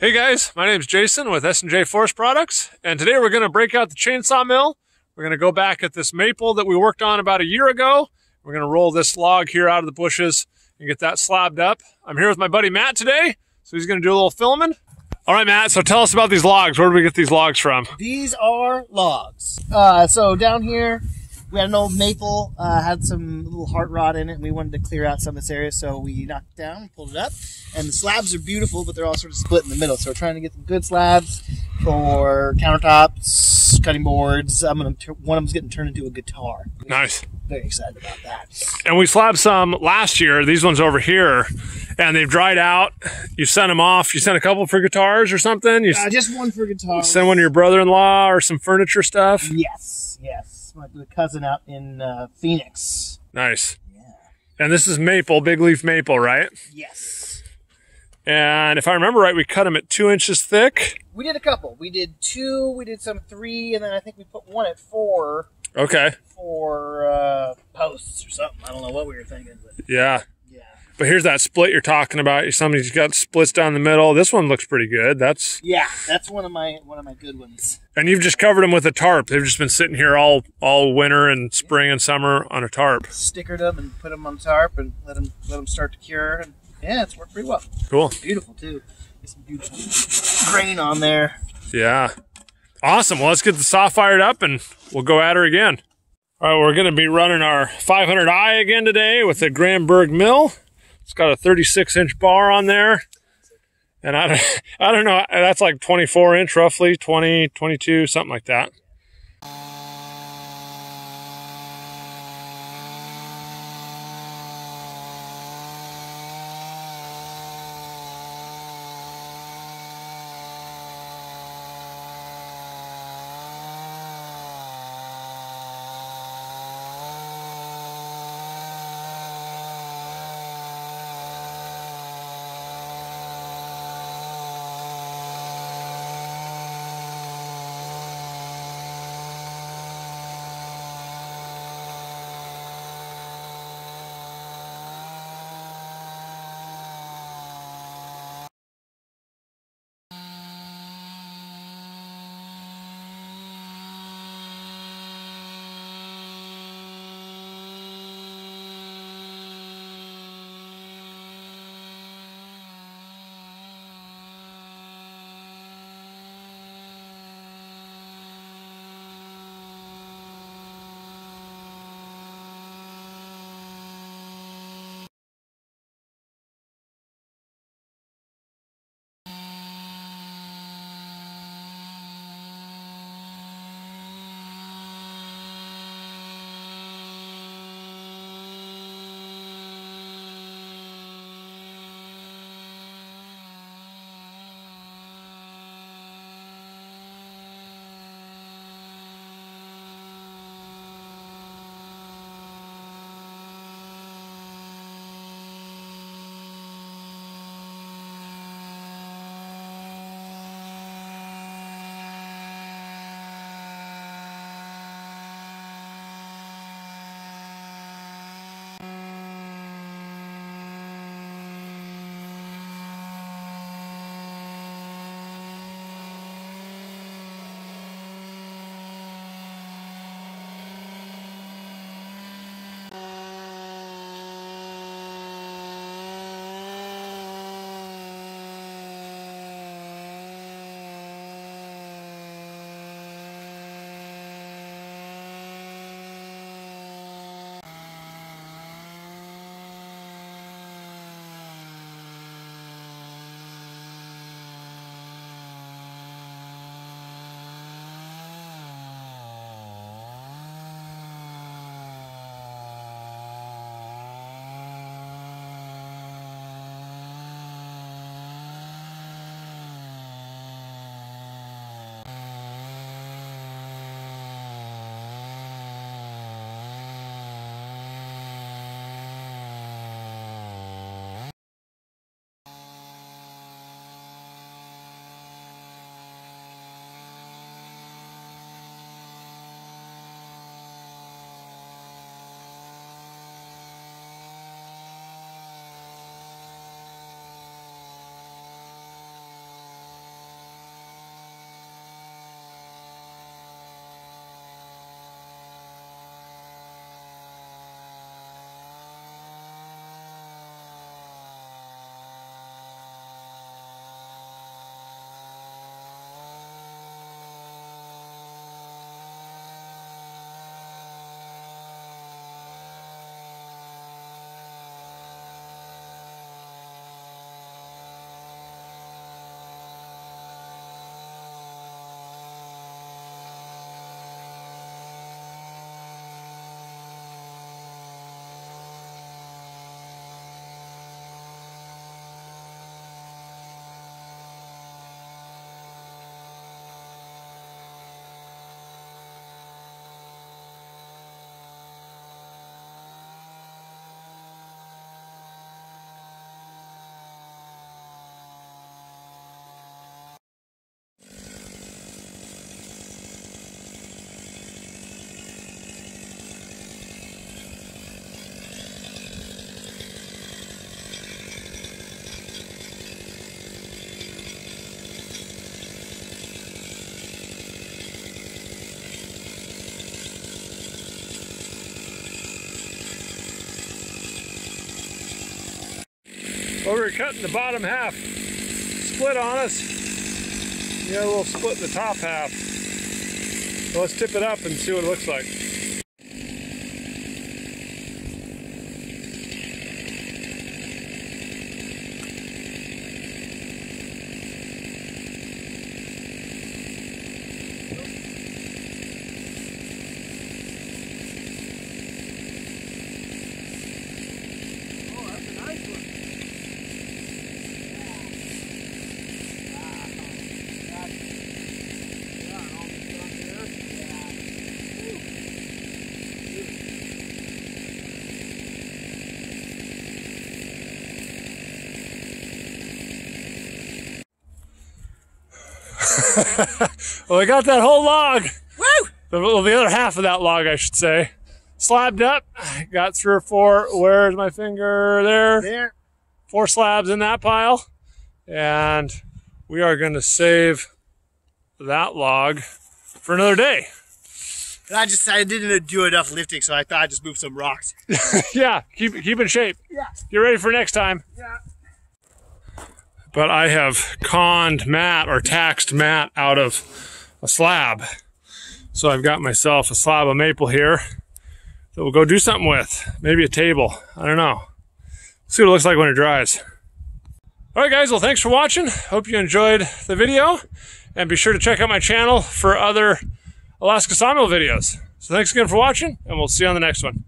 Hey guys, my name's Jason with S&J Forest Products, and today we're going to break out the chainsaw mill. We're going to go back at this maple that we worked on about a year ago. We're going to roll this log here out of the bushes and get that slabbed up. I'm here with my buddy Matt today, so he's going to do a little filming. All right, Matt, so tell us about these logs. Where did we get these logs from? These are logs. So down here, we had an old maple, had some little heart rot in it, and we wanted to clear out some of this area, so we knocked it down, pulled it up, and the slabs are beautiful, but they're all sort of split in the middle, so we're trying to get some good slabs for countertops, cutting boards. One of them's getting turned into a guitar. Nice. Very excited about that. And we slabbed some last year, these ones over here, and they've dried out. You sent them off. You sent a couple for guitars or something? Just one for guitars. Send one to your brother-in-law or some furniture stuff? Yes, yes. My cousin out in Phoenix. Nice. Yeah. And this is maple, big leaf maple, right? Yes. And if I remember right, we cut them at 2 inches thick. We did a couple. We did two, we did some three, and then I think we put one at four. Okay. For posts or something. I don't know what we were thinking. But yeah. Yeah. But here's that split you're talking about. Somebody's got splits down the middle. This one looks pretty good. That's one of my good ones. And you've just covered them with a tarp. They've just been sitting here all winter and spring and summer on a tarp. Stickered them and put them on tarp and let them start to cure. And yeah, it's worked pretty well. Cool. It's beautiful too. There's some beautiful grain on there. Yeah. Awesome. Well, let's get the saw fired up and we'll go at her again. All right, we're going to be running our 500I again today with the Grandberg mill. It's got a 36-inch bar on there, and I don't know, that's like 24-inch roughly, 20, 22, something like that. Overcutting the bottom half. Split on us. You got a little split in the top half. So let's tip it up and see what it looks like. Well, I got that whole log. Woo! The other half of that log, I should say. Slabbed up. Got 3 or 4. Where's my finger? There. 4 slabs in that pile. And we are going to save that log for another day. And I didn't do enough lifting, so I thought I'd just move some rocks. Yeah, keep in shape. Yeah. Get ready for next time. Yeah. But I have conned Matt, or taxed Matt, out of a slab. So I've got myself a slab of maple here that we'll go do something with. Maybe a table. I don't know. See what it looks like when it dries. Alright guys, well thanks for watching. Hope you enjoyed the video. And be sure to check out my channel for other Alaska sawmill videos. So thanks again for watching, and we'll see you on the next one.